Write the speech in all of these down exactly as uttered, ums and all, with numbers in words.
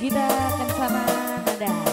Gita Kencana Nada.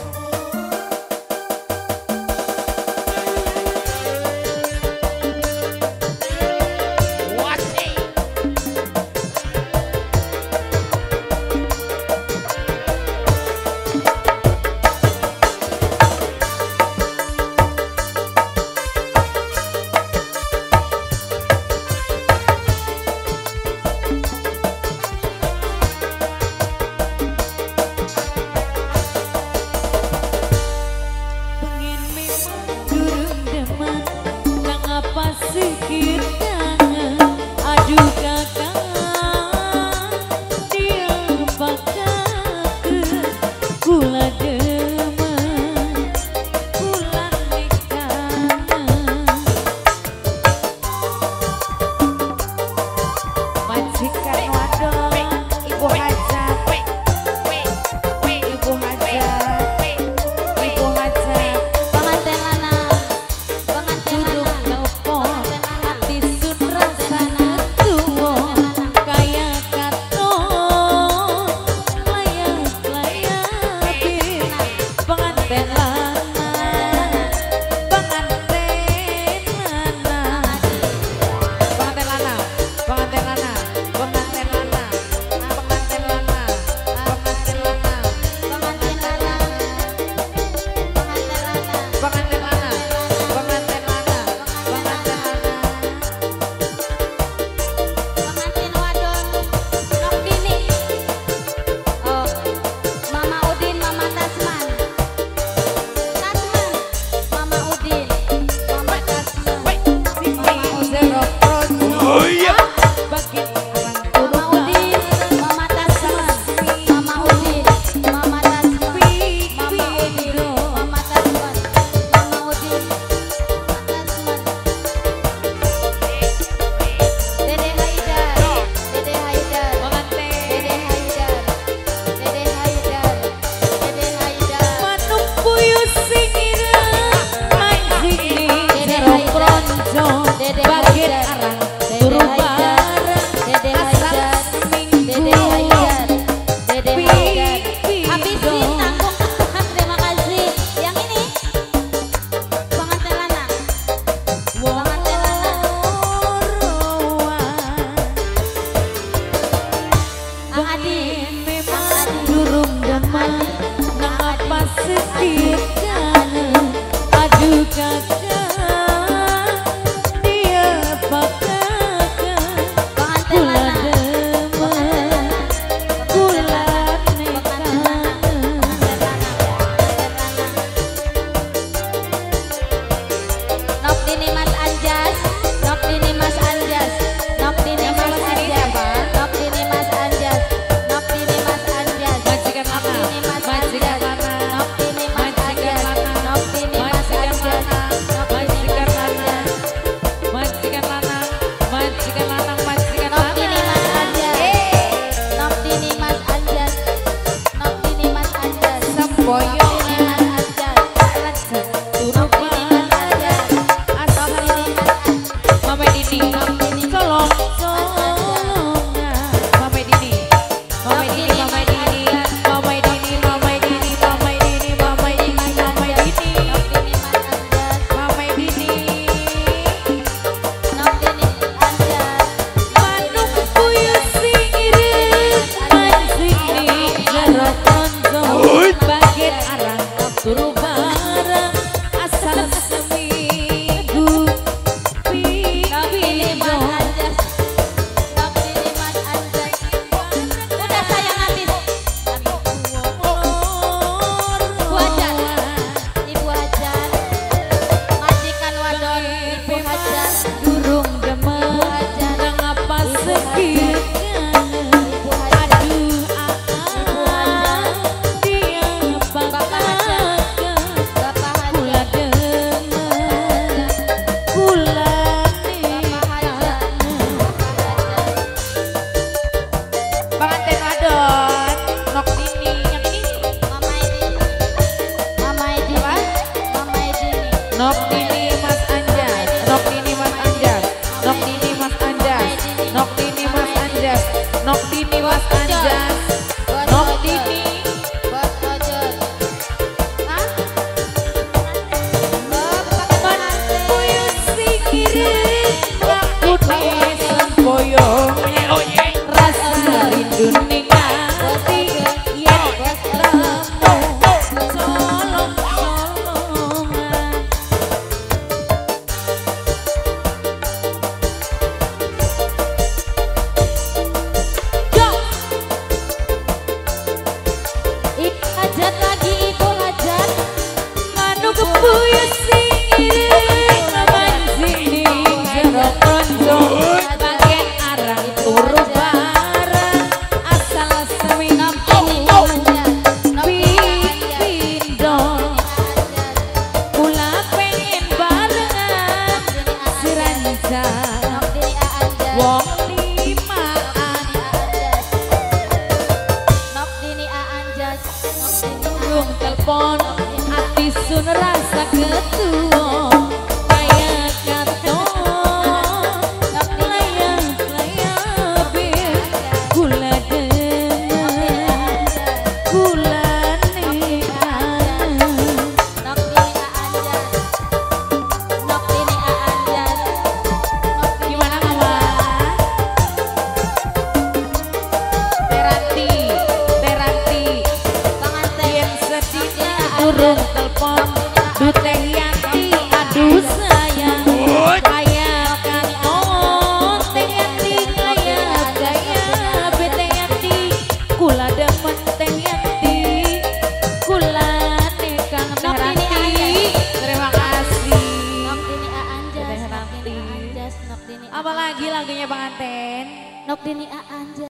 Apalagi lagunya Bang Anten. Nok Dini A Anja.